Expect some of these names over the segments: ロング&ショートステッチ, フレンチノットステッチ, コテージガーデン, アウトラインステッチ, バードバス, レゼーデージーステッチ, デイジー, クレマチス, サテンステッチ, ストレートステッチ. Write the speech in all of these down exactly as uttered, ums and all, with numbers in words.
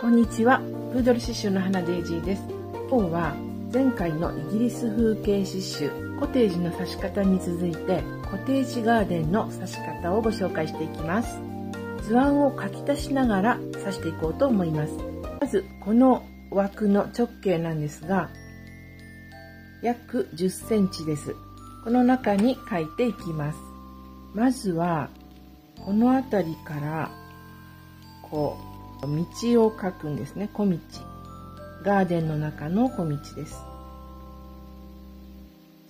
こんにちは、プードル刺繍の花デイジーです。今日は前回のイギリス風景刺繍コテージの刺し方に続いてコテージガーデンの刺し方をご紹介していきます。図案を書き足しながら刺していこうと思います。まずこの枠の直径なんですが約じゅっセンチです。この中に書いていきます。まずはこの辺りからこう道を描くんですね。小道。ガーデンの中の小道です。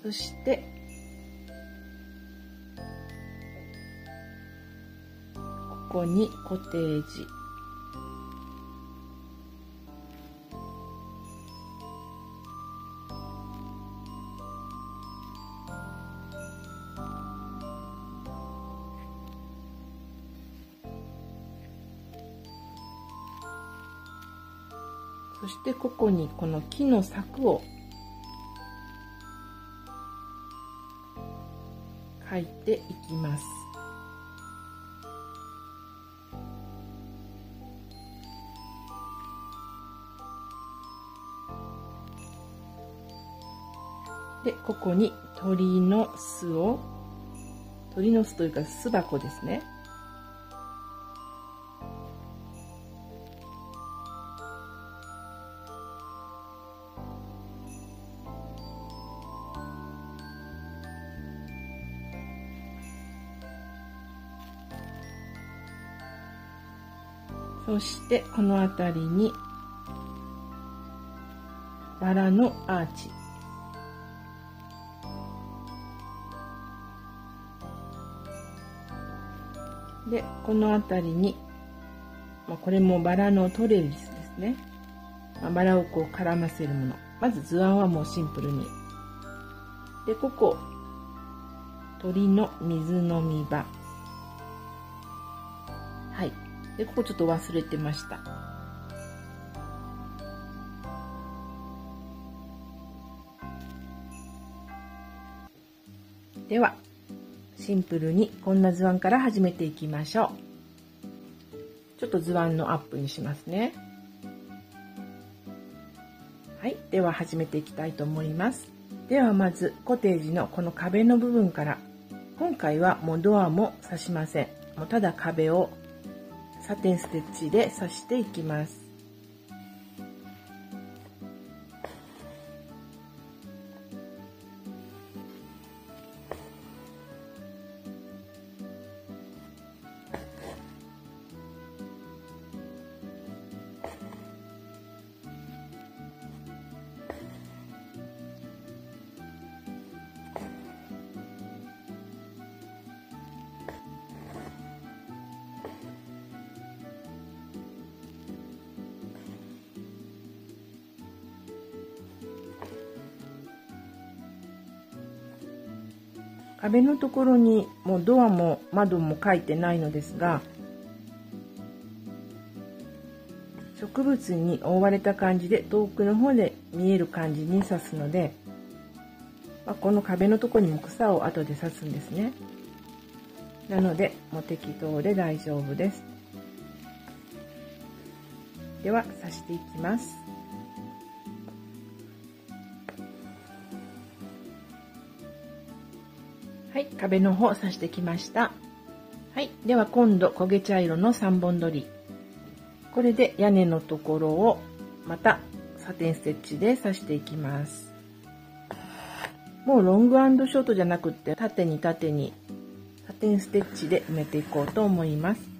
そして、ここにコテージ。そしてここにこの木の柵を描いていきます。で、ここに鳥の巣を、鳥の巣というか巣箱ですね。そしてこの辺りにバラのアーチ、でこの辺りに、まあ、これもバラのトレリスですね、まあ、バラをこう絡ませるもの。まず図案はもうシンプルに。でここ鳥の水飲み場。はい。でここちょっと忘れてました。ではシンプルにこんな図案から始めていきましょう。ちょっと図案のアップにしますね。はい、では始めていきたいと思います。ではまずコテージのこの壁の部分から。今回はもうドアも刺しません。もうただ壁をサテンステッチで刺していきます。壁のところにもうドアも窓も描いてないのですが、植物に覆われた感じで遠くの方で見える感じに刺すので、まあ、この壁のところにも草を後で刺すんですね。なのでもう適当で大丈夫です。では刺していきます。はい、壁の方刺してきました。はい、では今度焦げ茶色のさんぼんどり。これで屋根のところをまたサテンステッチで刺していきます。もうロング&ショートじゃなくって縦に縦にサテンステッチで埋めていこうと思います。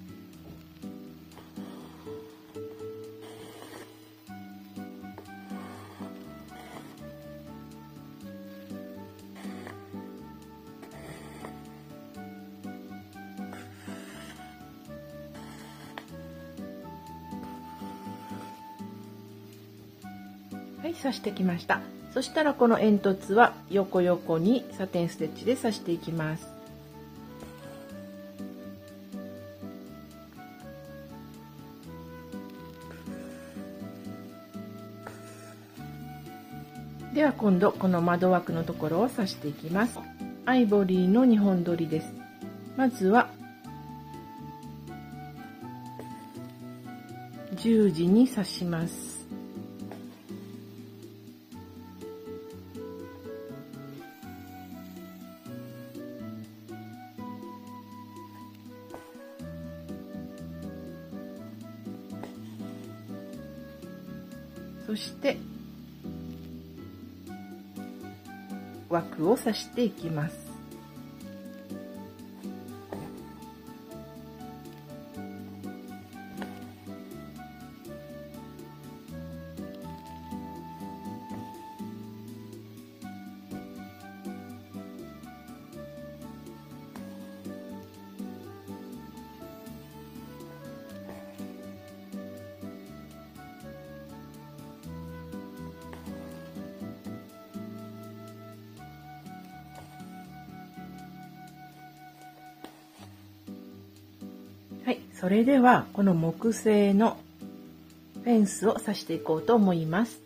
はい、刺してきました。そしたらこの煙突は横横にサテンステッチで刺していきます。では今度この窓枠のところを刺していきます。アイボリーのにほんどりです。まずはじゅうじに刺します。そして枠を刺していきます。はい、それではこの木製のフェンスを刺していこうと思います。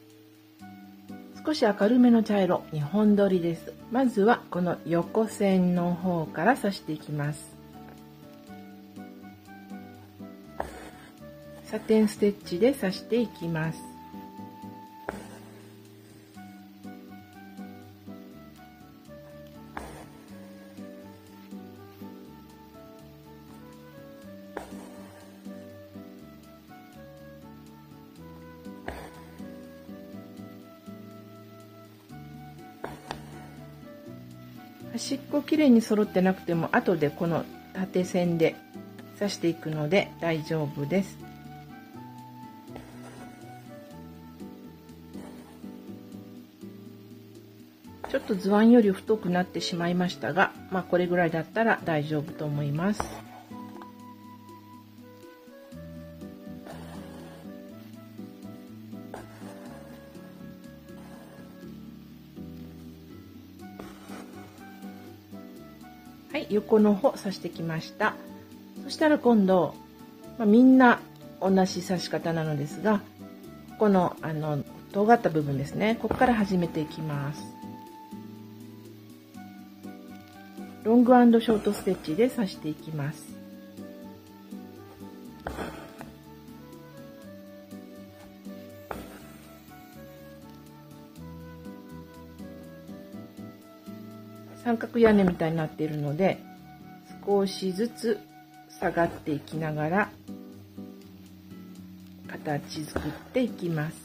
少し明るめの茶色、にほんどりです。まずはこの横線の方から刺していきます。サテンステッチで刺していきます。端っこきれいに揃ってなくても後でこの縦線で刺していくので大丈夫です。ちょっと図案より太くなってしまいましたが、まあ、これぐらいだったら大丈夫と思います。はい、横の方刺してきました。そしたら今度、まあ、みんな同じ刺し方なのですが、ここのあの尖った部分ですね、ここから始めていきます。ロング&ショートステッチで刺していきます。三角屋根みたいになっているので、少しずつ下がっていきながら形作っていきます。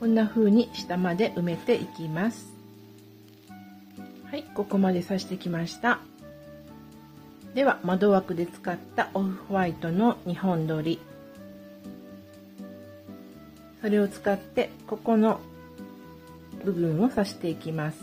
こんな風に下まで埋めていきます。はい、ここまで刺してきました。では、窓枠で使ったオフホワイトのにほんどり、それを使ってここの部分を刺していきます。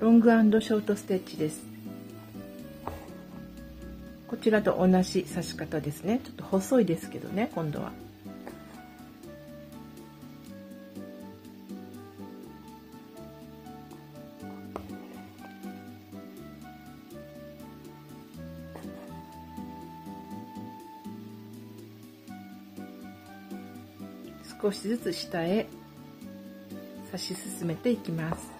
ロング&ショートステッチです。こちらと同じ刺し方ですね。ちょっと細いですけどね、今度は。少しずつ下へ刺し進めていきます。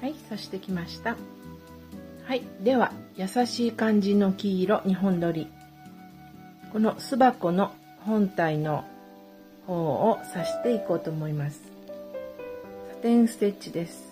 はい、刺してきました。はい、では優しい感じの黄色にほんどり、この巣箱の本体の方を刺していこうと思います。サテンステッチです。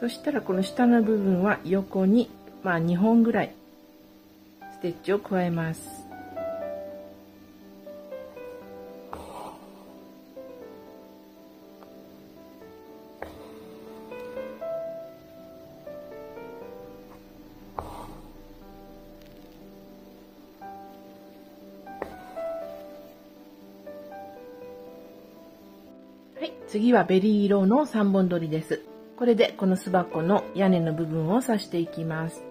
そしたらこの下の部分は横に、まあ、にほんぐらいステッチを加えます。はい、次はベリー色のさんぼんどりです。これでこの巣箱の屋根の部分を刺していきます。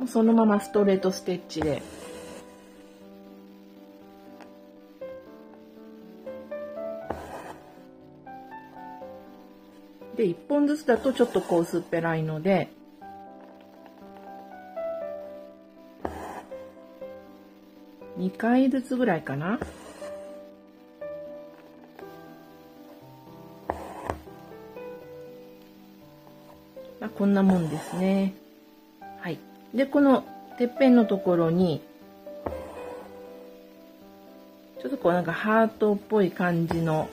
もうそのままストレートステッチで。で、いっぽんずつだとちょっとこう薄っぺらいので、にかいずつぐらいかな。まあ、こんなもんですね。はい。で、このてっぺんのところに、ちょっとこうなんかハートっぽい感じの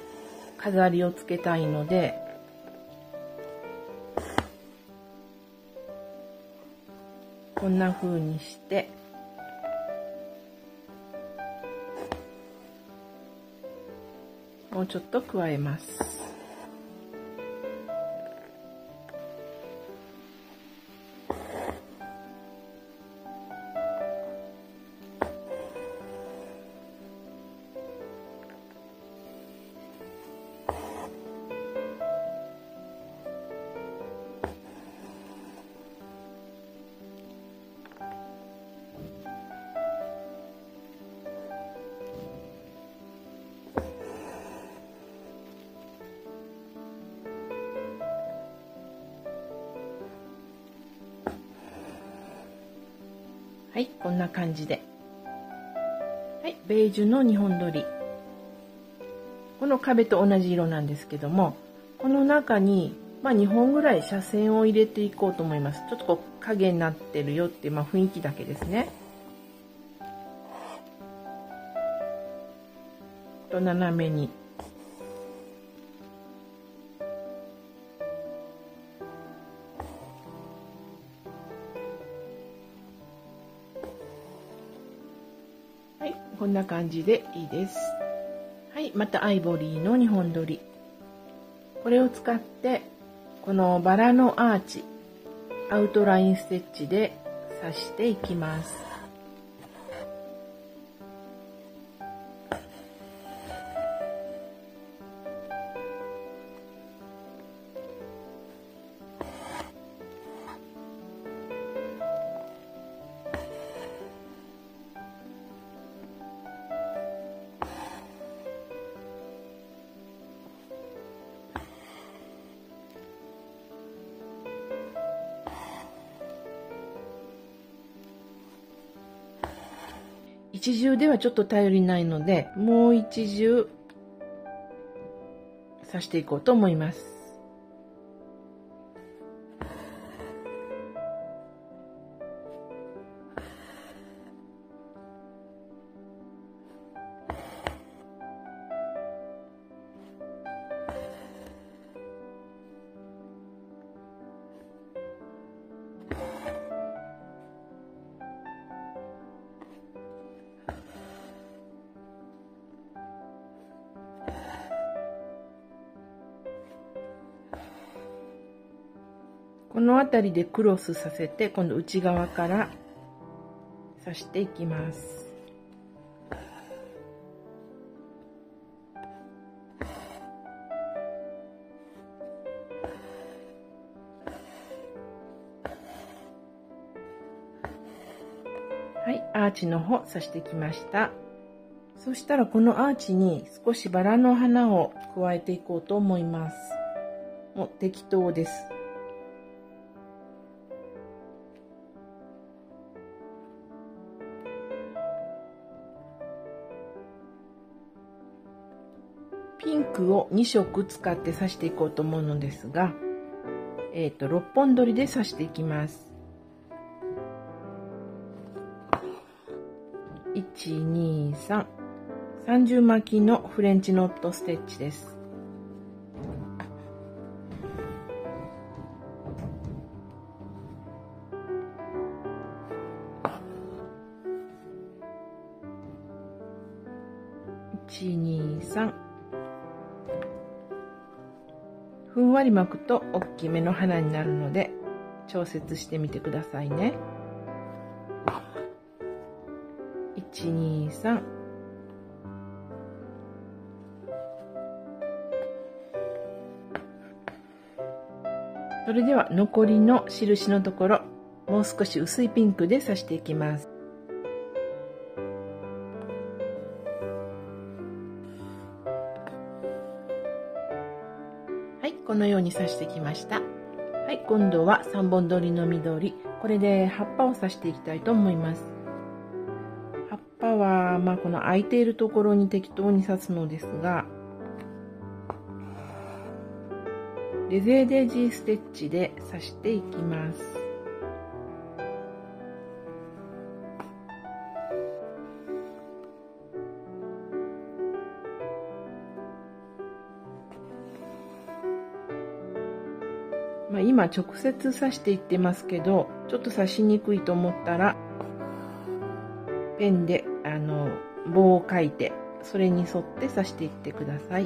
飾りをつけたいので、こんな風にして、もうちょっと加えます。はい、こんな感じで。はい、ベージュのにほんどり。この壁と同じ色なんですけども、この中に、まあ、にほんぐらい斜線を入れていこうと思います。ちょっとこう影になってるよっていう、まあ、雰囲気だけですね。と斜めに。はい、こんな感じでいいです。はい、またアイボリーのにほんどり。これを使ってこのバラのアーチ、アウトラインステッチで刺していきます。一重ではちょっと頼りないので、もう一重刺していこうと思います。この辺りでクロスさせて、今度内側から刺していきます。はい、アーチの方刺してきました。そしたらこのアーチに少しバラの花を加えていこうと思います。もう適当です。ピンクをに色使って刺していこうと思うのですが、えーと、ろっぽんどりで刺していきます。いち、に、さん。さんじゅう巻きのフレンチノットステッチです。いち、に、さん。ふんわり巻くと大きめの花になるので調節してみてくださいね。いち、に、さん。それでは残りの印のところ、もう少し薄いピンクで刺していきます。このように刺してきました。はい、今度はさんぼんどりの緑。これで葉っぱを刺していきたいと思います。葉っぱは、まあ、この空いているところに適当に刺すのですが、レゼーデージーステッチで刺していきます。今直接刺していってますけど、ちょっと刺しにくいと思ったらペンであの棒を書いて、それに沿って刺していってください。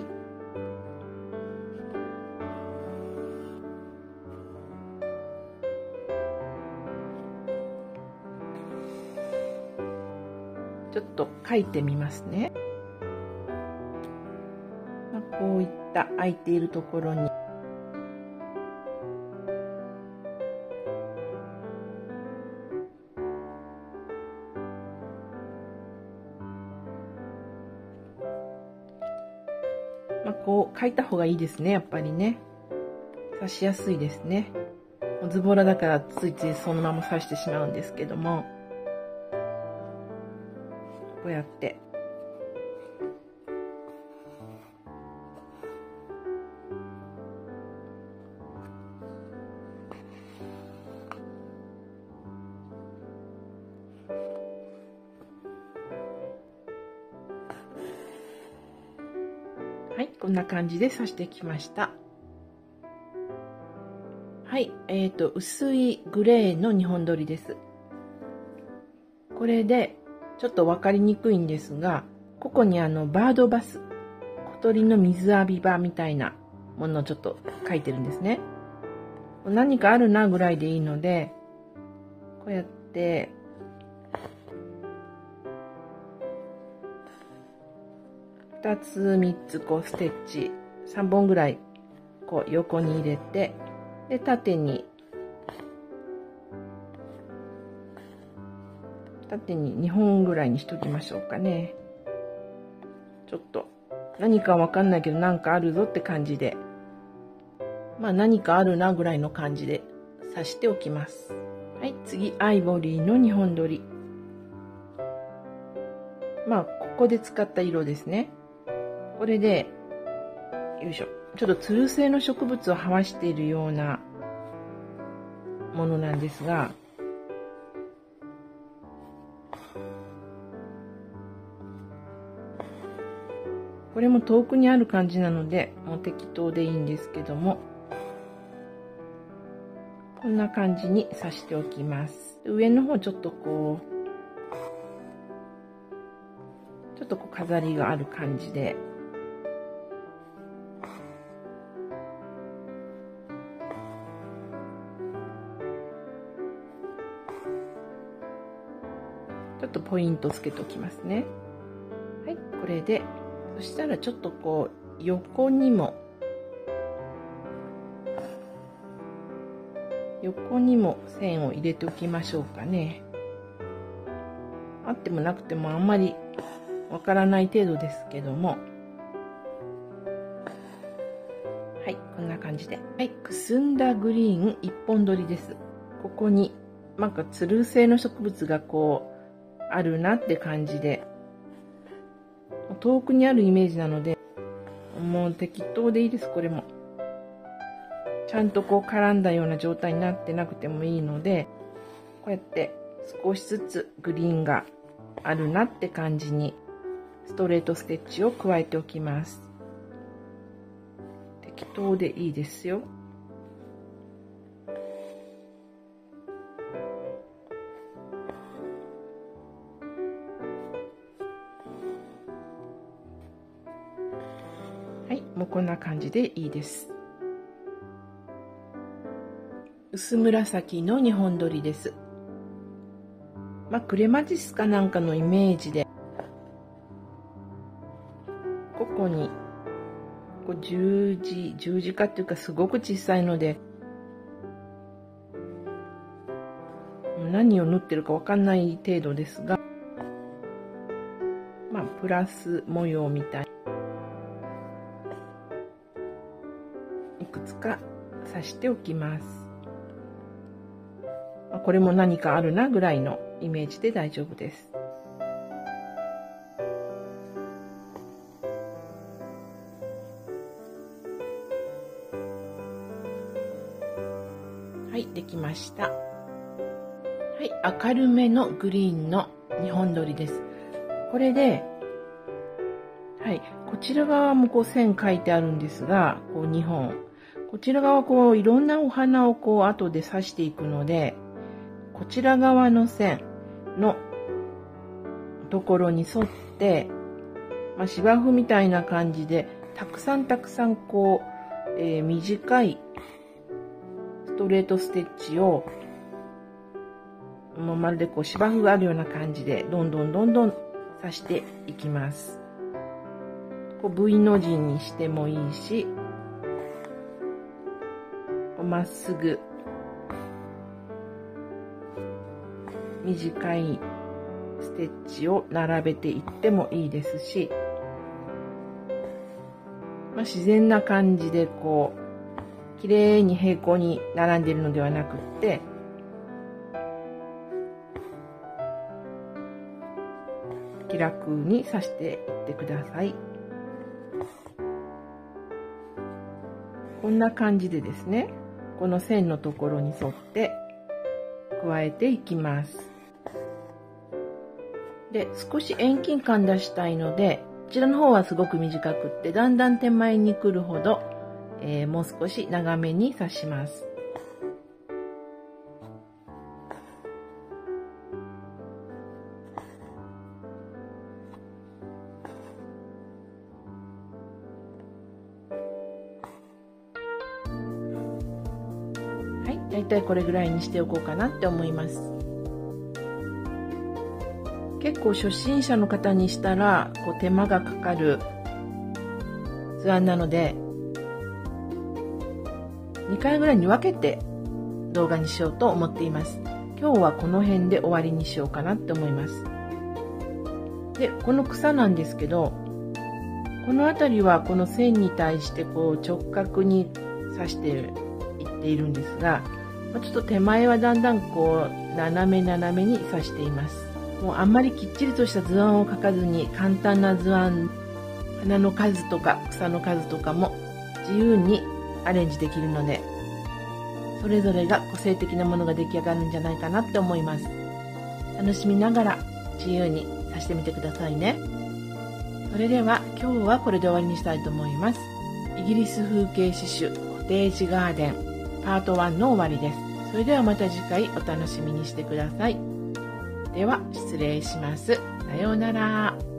ちょっと書いてみますね。こういった空いているところにこう書いた方がいいですね。やっぱりね、刺しやすいですね。ズボラだからついついそのまま刺してしまうんですけども、こうやってはい、こんな感じで刺してきました。はい、えーと、薄いグレーのにほんどりです。これで、ちょっと分かりにくいんですが、ここにあの、バードバス、小鳥の水浴び場みたいなものをちょっと書いてるんですね。何かあるなぐらいでいいので、こうやって、ふたつみっつこうステッチさんぼんぐらいこう横に入れて、で縦に縦ににほんぐらいにしときましょうかね。ちょっと何かわかんないけど何かあるぞって感じで、まあ何かあるなぐらいの感じで刺しておきます。はい、次アイボリーのにほんどり、まあここで使った色ですね。これで、よいしょ。ちょっとつる性の植物をはわしているようなものなんですが、これも遠くにある感じなので、もう適当でいいんですけども、こんな感じに刺しておきます。上の方ちょっとこう、ちょっとこう飾りがある感じで、ちょっとポイントつけておきますね。はい、これで、そしたらちょっとこう横にも横にも線を入れておきましょうかね。あってもなくてもあんまりわからない程度ですけども、はい、こんな感じで、はい、くすんだグリーンいっぽんどりです。ここになんかつる性の植物がこうあるなって感じで、遠くにあるイメージなので、もう適当でいいです。これもちゃんとこう絡んだような状態になってなくてもいいので、こうやって少しずつグリーンがあるなって感じに。ストレートステッチを加えておきます。適当でいいですよ。はい、もうこんな感じでいいです。薄紫のにほんどりです。まあ、クレマチスかなんかのイメージで。ここにこう十字十字架っていうかすごく小さいので何を縫ってるかわかんない程度ですが、まあプラス模様みたいいくつか刺しておきます。これも何かあるなぐらいのイメージで大丈夫です。はい、できました。はい、明るめのグリーンのにほんどりです。これで、はい、こちら側もこう線書いてあるんですが、こうにほん。こちら側こういろんなお花をこう後で刺していくので、こちら側の線のところに沿って、まあ、芝生みたいな感じで、たくさんたくさんこう、えー、短いストレートステッチをもうまるでこう芝生があるような感じでどんどんどんどん刺していきます。こう V の字にしてもいいし、まっすぐ短いステッチを並べていってもいいですし、まあ、自然な感じでこう綺麗に平行に並んでいるのではなくって、気楽に刺していってください。こんな感じでですね、この線のところに沿って加えていきます。で、少し遠近感出したいので、ちらの方はすごく短くって、だんだん手前に来るほど、えー、もう少し長めに刺します。はい、大体これぐらいにしておこうかなって思います。結構初心者の方にしたらこう手間がかかる図案なので、にかいぐらいに分けて動画にしようと思っています。今日はこの辺で終わりにしようかなって思います。で、この草なんですけど、この辺りはこの線に対してこう直角に刺していっているんですが、ちょっと手前はだんだんこう斜め斜めに刺しています。もうあんまりきっちりとした図案を描かずに、簡単な図案、花の数とか草の数とかも自由にアレンジできるので、それぞれが個性的なものが出来上がるんじゃないかなって思います。楽しみながら自由に刺してみてくださいね。それでは今日はこれで終わりにしたいと思います。イギリス風景刺繍コテージガーデンパートワンの終わりです。それではまた次回お楽しみにしてください。では失礼します。さようなら。